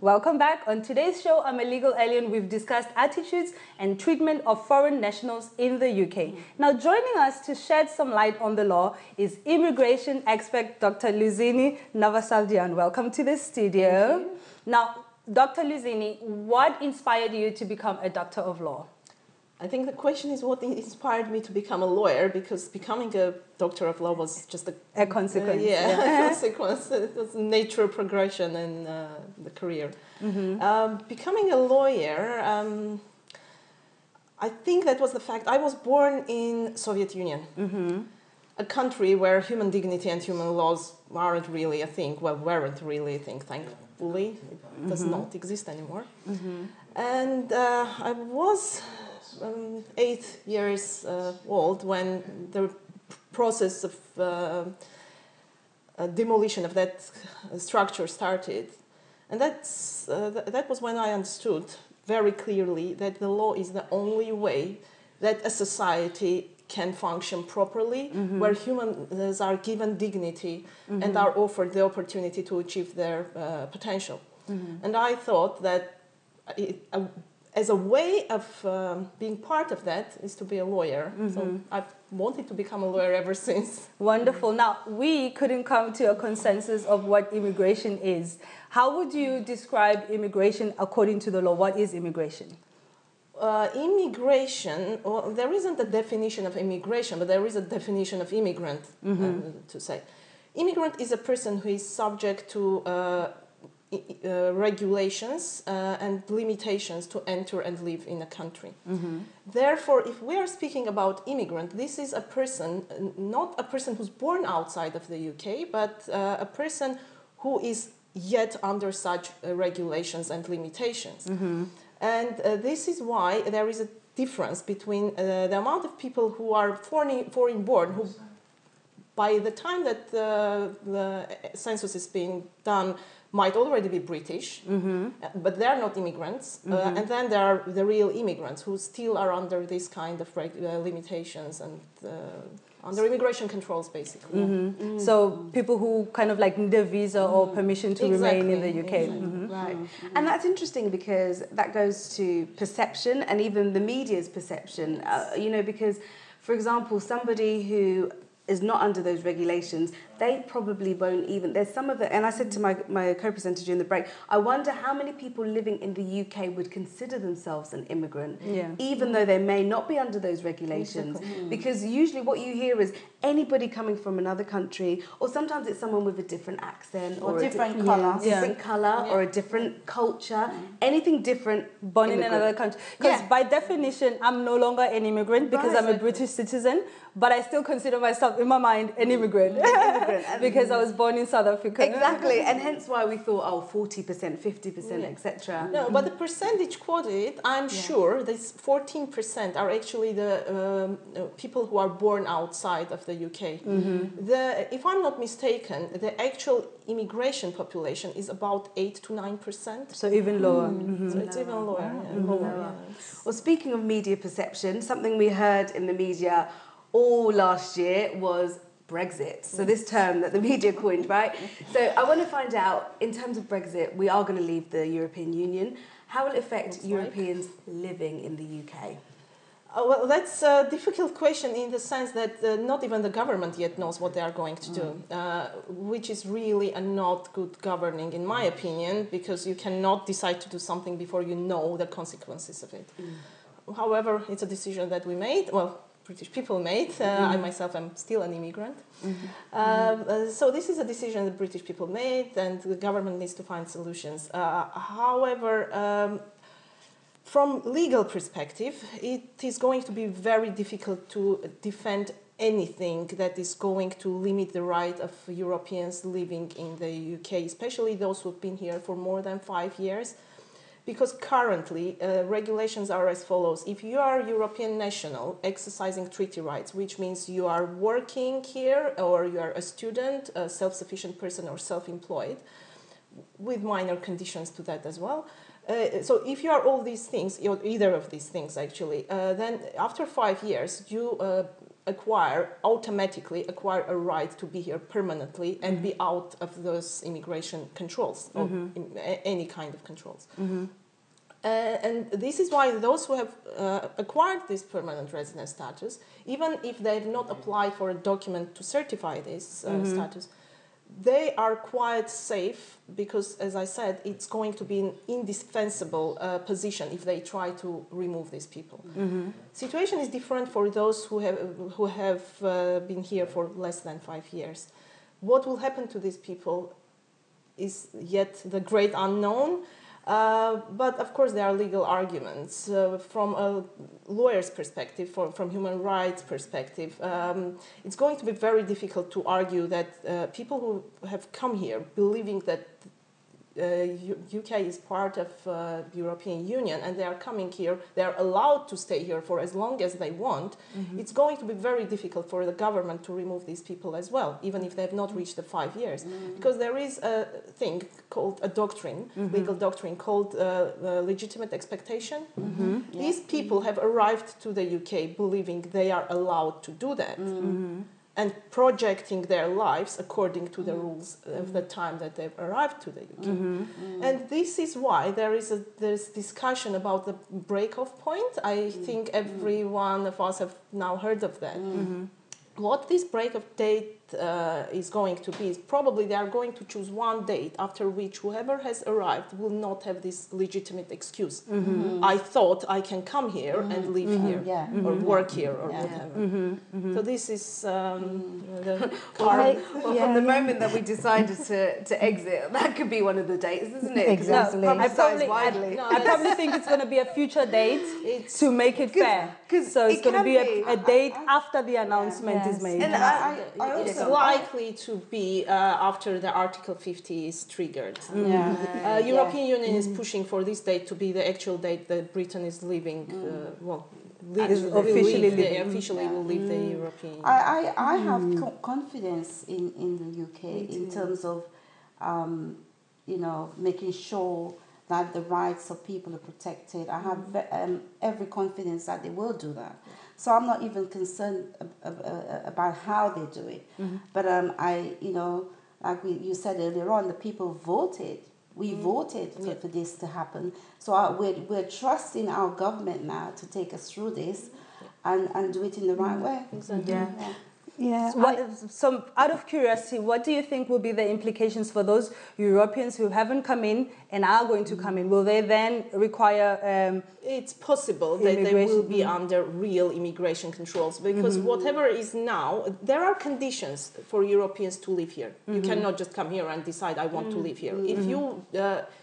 Welcome back. On today's show, I'm a legal alien. We've discussed attitudes and treatment of foreign nationals in the UK. Now, joining us to shed some light on the law is immigration expert Dr. Lusine Navasardyan. Welcome to the studio. Now, Dr. Lusine, what inspired you to become a doctor of law? I think the question is what inspired me to become a lawyer, because becoming a doctor of law was just a consequence. A consequence. It was natural progression in the career. Mm-hmm. Becoming a lawyer, I think that was the fact. I was born in Soviet Union, mm-hmm. a country where human dignity and human laws aren't really a thing. Well, weren't really a thing, thankfully. It does mm-hmm. not exist anymore. Mm-hmm. And I was 8 years old when the process of demolition of that structure started, and that's that was when I understood very clearly that the law is the only way that a society can function properly, mm-hmm. where humans are given dignity mm-hmm. and are offered the opportunity to achieve their potential. Mm-hmm. And I thought that as a way of being part of that is to be a lawyer. Mm-hmm. So I've wanted to become a lawyer ever since. Wonderful. Now, we couldn't come to a consensus of what immigration is. How would you describe immigration according to the law? What is immigration? Immigration, well, there isn't a definition of immigration, but there is a definition of immigrant, mm-hmm. To say. Immigrant is a person who is subject to regulations and limitations to enter and live in a country. Mm-hmm. Therefore, if we are speaking about immigrant, this is a person, not a person who's born outside of the UK, but a person who is yet under such regulations and limitations. Mm-hmm. And this is why there is a difference between the amount of people who are foreign-born, who by the time that the census is being done might already be British, mm-hmm. but they're not immigrants. Mm-hmm. And then there are the real immigrants who still are under this kind of limitations and under immigration controls, basically. Mm-hmm. Mm-hmm. So people who kind of like need a visa mm-hmm. or permission to exactly. remain in the UK. Exactly. Mm-hmm. Right. Mm-hmm. And that's interesting because that goes to perception and even the media's perception, you know, because, for example, somebody who is not under those regulations, they probably won't even, there's some of it, and I said to my co-presenter during the break, I wonder how many people living in the UK would consider themselves an immigrant, yeah. even though they may not be under those regulations. Exactly. Because usually what you hear is anybody coming from another country, or sometimes it's someone with a different accent, or different colour, or a different culture, anything different. Born in another country. Because by definition, I'm no longer an immigrant because I'm a British citizen, but I still consider myself in my mind, an immigrant, because I was born in South Africa. Exactly, and hence why we thought, oh, 40%, 50%, etc. No, but the percentage quoted, I'm sure, this 14% are actually the people who are born outside of the UK. Mm-hmm. If I'm not mistaken, the actual immigration population is about 8 to 9%. So even lower. Mm-hmm. So it's even lower. Yeah. Mm-hmm. Lower. Well, speaking of media perception, something we heard in the media all last year was Brexit. So this term that the media coined, right? So I want to find out, in terms of Brexit, we are going to leave the European Union. How will it affect Europeans living in the UK? Well, that's a difficult question in the sense that not even the government yet knows what they are going to do, which is really a not good governing, in my opinion, because you cannot decide to do something before you know the consequences of it. Mm. However, it's a decision that we made. Well, British people made. I myself am still an immigrant. Mm-hmm. So this is a decision the British people made, and the government needs to find solutions. However, from legal perspective, it is going to be very difficult to defend anything that is going to limit the right of Europeans living in the UK, especially those who've been here for more than 5 years. Because currently, regulations are as follows. If you are a European national exercising treaty rights, which means you are working here or you are a student, a self-sufficient person or self-employed, with minor conditions to that as well. So if you are all these things, either of these things actually, then after 5 years, you automatically acquire a right to be here permanently and be out of those immigration controls or any kind of controls. And this is why those who have acquired this permanent resident status, even if they have not applied for a document to certify this status, they are quite safe because, as I said, it's going to be an indispensable position if they try to remove these people. Situation is different for those who have been here for less than 5 years. What will happen to these people is yet the great unknown. But of course, there are legal arguments from a lawyer's perspective, from human rights perspective. It's going to be very difficult to argue that people who have come here believing that UK is part of European Union and they are coming here, they are allowed to stay here for as long as they want. It's going to be very difficult for the government to remove these people as well, even if they have not reached the 5 years, because there is a thing called a doctrine, legal doctrine called legitimate expectation. These people have arrived to the UK believing they are allowed to do that. And projecting their lives according to the rules of the time that they've arrived to the UK. And this is why there's discussion about the break-off point. I think every one of us have now heard of that. What this break-off date is going to be is probably they are going to choose one date after which whoever has arrived will not have this legitimate excuse. I thought I can come here and live here or work here or whatever. So this is the current. Well, from the moment that we decided to exit, that could be one of the dates, isn't it? Exactly. No, I probably think it's going to be a future date to make it fair. So it's going to be a date after the announcement is made. And it's likely to be after the Article 50 is triggered. European Union is pushing for this date to be the actual date that Britain is leaving. Officially will leave the European Union. I have confidence in the UK in terms of, making sure that the rights of people are protected. I have every confidence that they will do that. So I'm not even concerned about how they do it. But you said earlier on, the people voted. We voted for this to happen. So we're trusting our government now to take us through this and do it in the right way. Exactly. Yeah. So out of curiosity, what do you think will be the implications for those Europeans who haven't come in and are going to come in? Will they then require... It's possible that they will be under real immigration controls because whatever is now, there are conditions for Europeans to live here. You cannot just come here and decide, I want to live here. If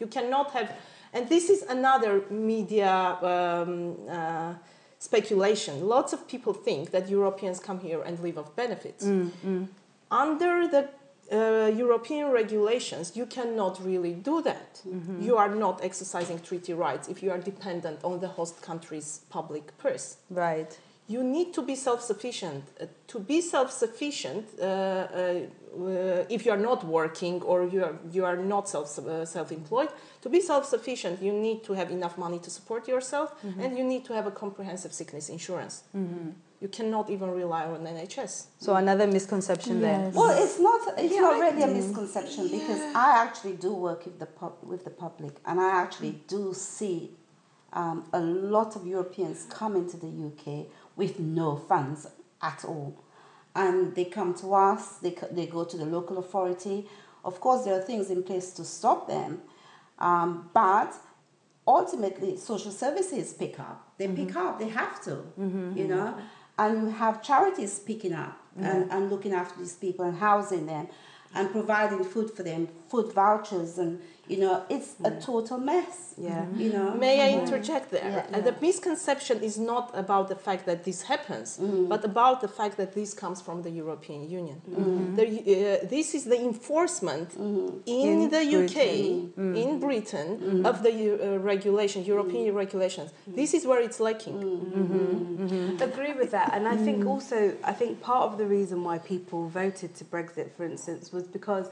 you cannot have... And this is another media... speculation. Lots of people think that Europeans come here and live off benefits. Under the European regulations, you cannot really do that. You are not exercising treaty rights if you are dependent on the host country's public purse. Right. You need to be self-sufficient. To be self-sufficient, if you are not working or you are not self-employed, to be self-sufficient, you need to have enough money to support yourself and you need to have a comprehensive sickness insurance. You cannot even rely on NHS. So another misconception there. Well, it's not really a misconception because I actually do work with the public and I actually do see a lot of Europeans come into the UK with no funds at all. And they come to us, they go to the local authority. Of course, there are things in place to stop them, but ultimately, social services pick up. They pick up, they have to, and you have charities picking up and looking after these people and housing them and providing food for them, food vouchers, and, it's a total mess, May I interject there? The misconception is not about the fact that this happens, but about the fact that this comes from the European Union. This is the enforcement in the UK, in Britain, of the European regulations. This is where it's lacking. Agree with that. And I think also, part of the reason why people voted to Brexit, for instance, was because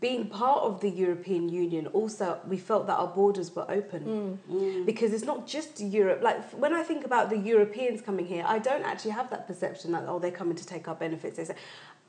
being part of the European Union, also we felt that our borders were open, because it's not just Europe. Like when I think about the Europeans coming here, I don't actually have that perception that, oh, they're coming to take our benefits.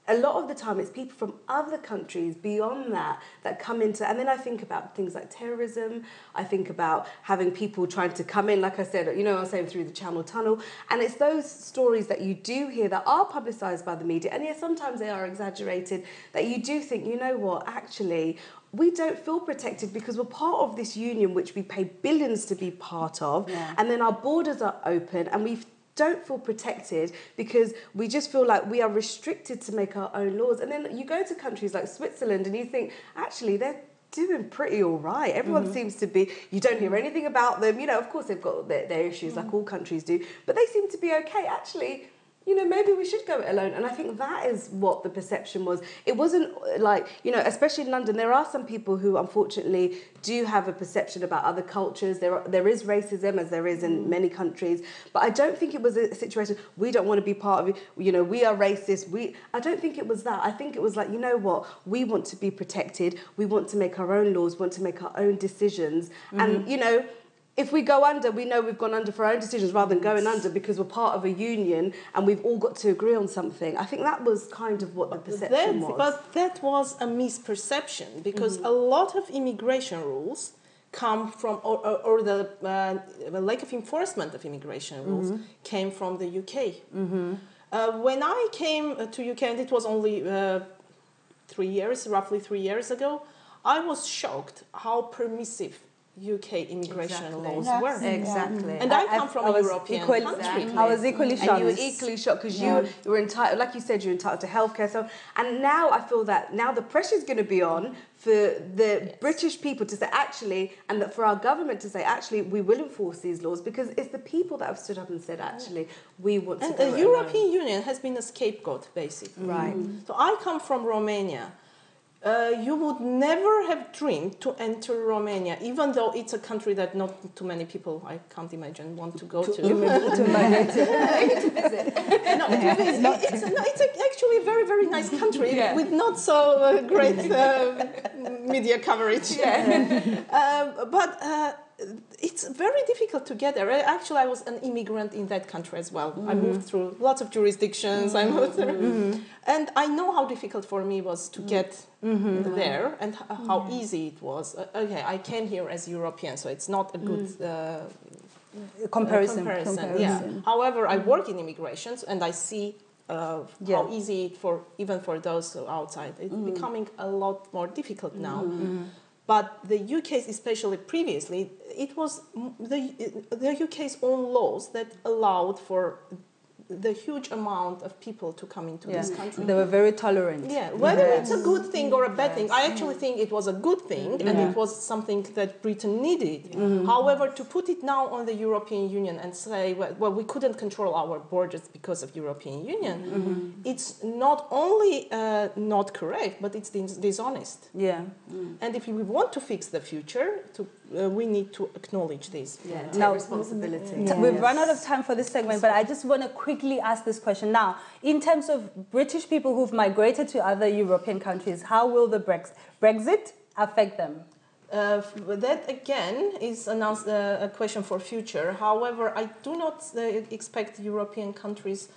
A lot of the time it's people from other countries beyond that come into, and then I think about things like terrorism. I think about having people trying to come in, like I said, you know, I was saying through the Channel Tunnel. And it's those stories that you do hear that are publicised by the media, and yes, sometimes they are exaggerated, that you do think, you know what, actually, we don't feel protected because we're part of this union which we pay billions to be part of, and then our borders are open and we don't feel protected because we just feel like we are restricted to make our own laws. And then you go to countries like Switzerland and you think, actually, they're doing pretty all right. Everyone seems to be, you don't hear anything about them. You know, of course, they've got their issues like all countries do, but they seem to be okay. Actually, you know, maybe we should go it alone. And I think that is what the perception was. It wasn't like, you know, especially in London, there are some people who unfortunately do have a perception about other cultures. There is racism, as there is in many countries. But I don't think it was a situation, we don't want to be part of it, you know, we are racist. I don't think it was that. I think it was like, you know what, we want to be protected. We want to make our own laws, want to make our own decisions. And, you know, if we go under, we know we've gone under for our own decisions rather than going under because we're part of a union and we've all got to agree on something. I think that was kind of what the perception was. But that was a misperception because a lot of immigration rules come from, or the lack of enforcement of immigration rules came from the UK. When I came to UK, and it was only 3 years, roughly 3 years ago, I was shocked how permissive UK immigration laws were. And I come from a European country. I was equally shocked. And you were equally shocked because you were entitled, like you said, you're entitled to healthcare. So, and now I feel that now the pressure's going to be on for the British people to say, actually, and that for our government to say, actually, we will enforce these laws because it's the people that have stood up and said, actually, we want to do it. And the European Union has been a scapegoat, basically. Right. So I come from Romania. You would never have dreamed to enter Romania, even though it's a country that not too many people, I can't imagine, want to go to. It's actually a very, very nice country with not so great media coverage. But it's very difficult to get there. Actually, I was an immigrant in that country as well. I moved through lots of jurisdictions. I moved through, and I know how difficult for me was to get there, and how easy it was. Okay, I came here as European, so it's not a good comparison. Yeah. However, I work in immigration, and I see how easy even for those outside. It's becoming a lot more difficult now. But the UK's, especially previously, it was the UK's own laws that allowed for the huge amount of people to come into this country. They were very tolerant. Whether it's a good thing or a bad thing, I actually think it was a good thing and it was something that Britain needed. However, to put it now on the European Union and say, well, we couldn't control our borders because of European Union, it's not only not correct, but it's dishonest. And if we want to fix the future, we need to acknowledge this. Now, responsibility. We've run out of time for this segment, but I just want to quickly ask this question. Now, in terms of British people who've migrated to other European countries, how will the Brexit affect them? That, again, is a question for future. However, I do not expect European countries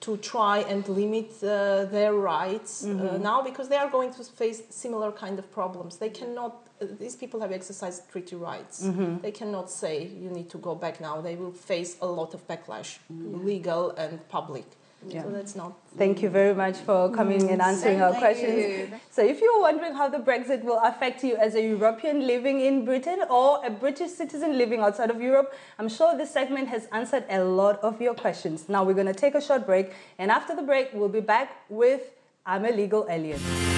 to try and limit their rights now because they are going to face similar kind of problems. They cannot... These people have exercised treaty rights. They cannot say, you need to go back now. They will face a lot of backlash, legal and public. So that's not... Thank you very much for coming and answering our questions. So if you're wondering how the Brexit will affect you as a European living in Britain or a British citizen living outside of Europe, I'm sure this segment has answered a lot of your questions. Now we're going to take a short break, and after the break, we'll be back with I'm a Legal Alien.